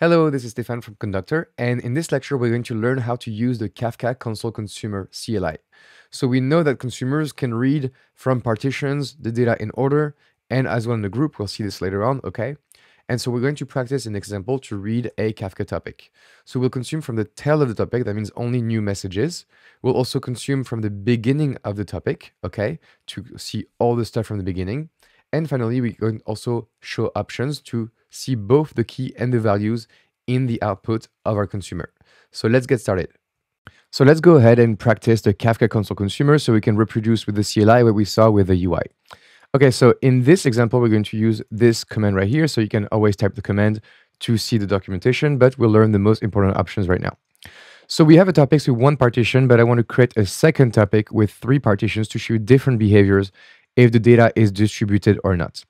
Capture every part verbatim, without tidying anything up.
Hello, this is Stéphane from Conductor, and in this lecture we're going to learn how to use the Kafka Console Consumer C L I. So we know that consumers can read from partitions the data in order and as well in the group. We'll see this later on, okay? And so we're going to practice an example to read a Kafka topic. So we'll consume from the tail of the topic, that means only new messages. We'll also consume from the beginning of the topic, okay, to see all the stuff from the beginning. And finally, we can also show options to see both the key and the values in the output of our consumer. So let's get started. So let's go ahead and practice the Kafka console consumer so we can reproduce with the C L I what we saw with the U I. Okay, so in this example, we're going to use this command right here. So you can always type the command to see the documentation, but we'll learn the most important options right now. So we have a topic with one partition, but I want to create a second topic with three partitions to show different behaviors if the data is distributed or not.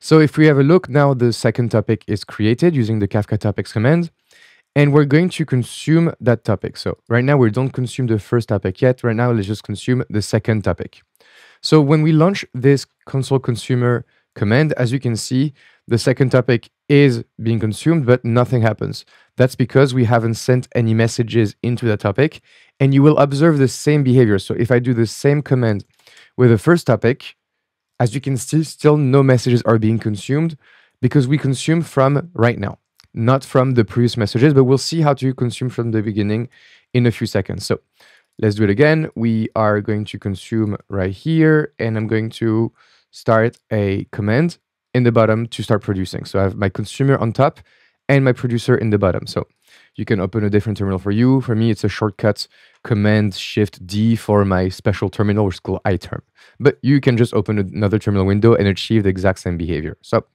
So if we have a look now, the second topic is created using the Kafka topics command, and we're going to consume that topic. So right now we don't consume the first topic yet. Right now, let's just consume the second topic. So when we launch this console consumer command, as you can see, the second topic is being consumed, but nothing happens. That's because we haven't sent any messages into that topic, and you will observe the same behavior. So if I do the same command with the first topic, as you can see, still no messages are being consumed because we consume from right now, not from the previous messages, but we'll see how to consume from the beginning in a few seconds. So let's do it again. We are going to consume right here, and I'm going to start a command in the bottom to start producing. So I have my consumer on top and my producer in the bottom. So you can open a different terminal for you. For me, it's a shortcut command shift D for my special terminal, which is called iTerm. But you can just open another terminal window and achieve the exact same behavior. So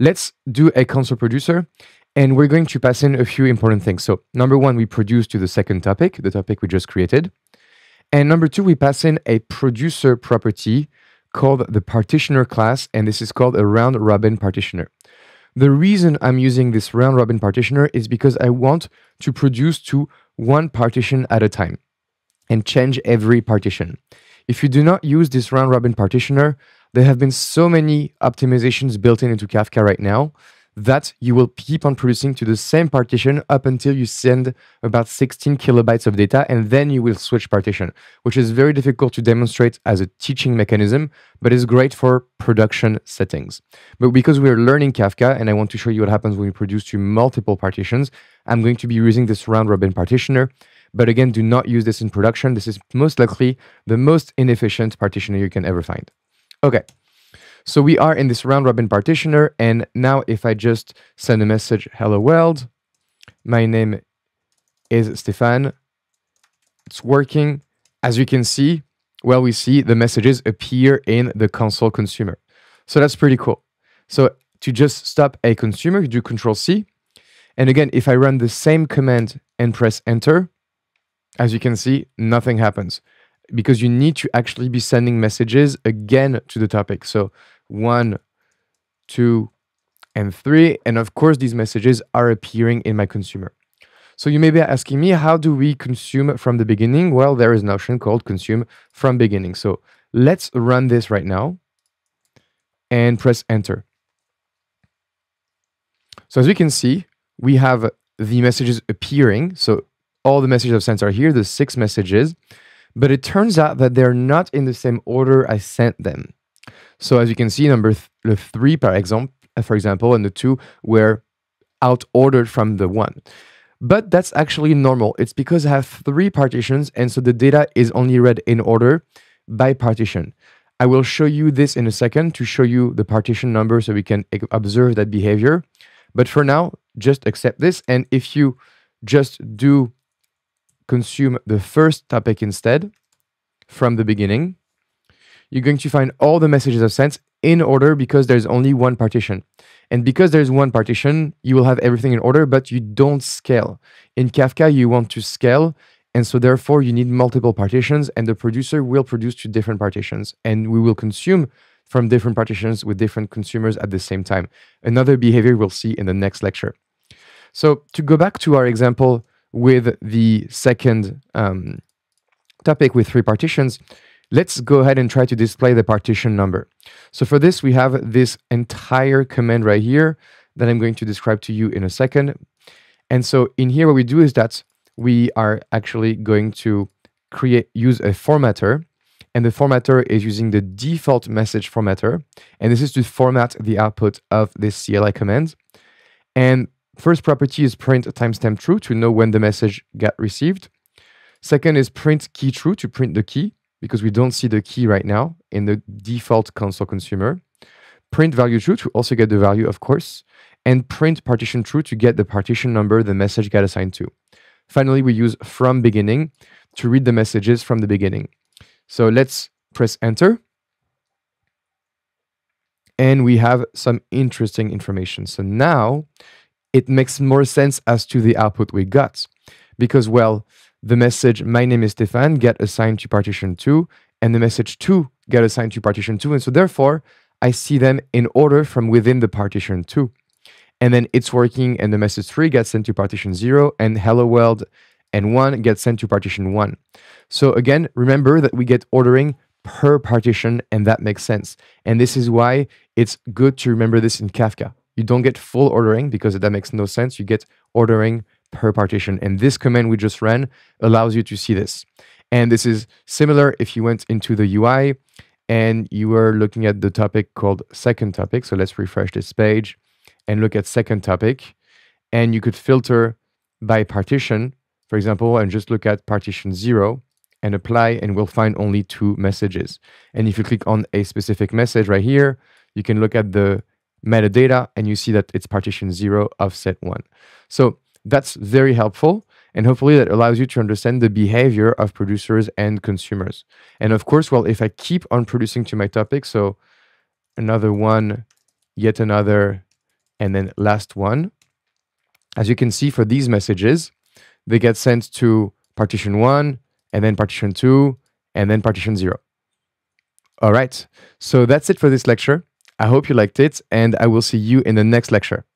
let's do a console producer, and we're going to pass in a few important things. So number one, we produce to the second topic, the topic we just created. And number two, we pass in a producer property called the partitioner class, and this is called a round robin partitioner. The reason I'm using this round robin partitioner is because I want to produce to one partition at a time and change every partition. If you do not use this round robin partitioner, there have been so many optimizations built in into Kafka right now that you will keep on producing to the same partition up until you send about sixteen kilobytes of data, and then you will switch partition, which is very difficult to demonstrate as a teaching mechanism, but is great for production settings. But because we're learning Kafka, and I want to show you what happens when we produce to multiple partitions, I'm going to be using this round robin partitioner. But again, do not use this in production. This is most likely the most inefficient partitioner you can ever find. Okay. So we are in this round robin partitioner, and now if I just send a message, hello world, my name is Stéphane, it's working. As you can see, well, we see the messages appear in the console consumer. So that's pretty cool. So to just stop a consumer, you do control C. And again, if I run the same command and press enter, as you can see, nothing happens, because you need to actually be sending messages again to the topic. So one, two, and three. And of course, these messages are appearing in my consumer. So you may be asking me, how do we consume from the beginning? Well, there is an option called consume from beginning. So let's run this right now and press enter. So as you can see, we have the messages appearing. So all the messages I've sent are here, the six messages. But it turns out that they're not in the same order I sent them. So as you can see, number th the three, for example, for example, and the two were out-ordered from the one. But that's actually normal. It's because I have three partitions, and so the data is only read in order by partition. I will show you this in a second to show you the partition number so we can observe that behavior. But for now, just accept this. And if you just do consume the first topic instead from the beginning, you're going to find all the messages I've sent in order because there's only one partition. And because there's one partition, you will have everything in order, but you don't scale. In Kafka, you want to scale, and so therefore you need multiple partitions, and the producer will produce to different partitions, and we will consume from different partitions with different consumers at the same time. Another behavior we'll see in the next lecture. So to go back to our example with the second um, topic with three partitions, let's go ahead and try to display the partition number. So for this, we have this entire command right here that I'm going to describe to you in a second. And so in here, what we do is that we are actually going to create, use a formatter. And the formatter is using the default message formatter. And this is to format the output of this C L I command. And first property is print timestamp true to know when the message got received. Second is print key true to print the key, because we don't see the key right now in the default console consumer. Print value true to also get the value, of course. And print partition true to get the partition number the message got assigned to. Finally, we use from beginning to read the messages from the beginning. So let's press enter. And we have some interesting information. So now it makes more sense as to the output we got. Because, well, the message, my name is Stéphane, get assigned to partition two, and the message two get assigned to partition two. And so therefore, I see them in order from within the partition two. And then it's working, and the message three gets sent to partition zero, and hello world and one gets sent to partition one. So again, remember that we get ordering per partition, and that makes sense. And this is why it's good to remember this in Kafka. You don't get full ordering because that makes no sense. You get ordering per partition. And this command we just ran allows you to see this. And this is similar if you went into the U I and you were looking at the topic called second topic. So let's refresh this page and look at second topic. And you could filter by partition, for example, and just look at partition zero and apply, and we'll find only two messages. And if you click on a specific message right here, you can look at the metadata and you see that it's partition zero offset one. So that's very helpful. And hopefully that allows you to understand the behavior of producers and consumers. And of course, well, if I keep on producing to my topic, so another one, yet another, and then last one, as you can see for these messages, they get sent to partition one, and then partition two, and then partition zero. All right, so that's it for this lecture. I hope you liked it, and I will see you in the next lecture.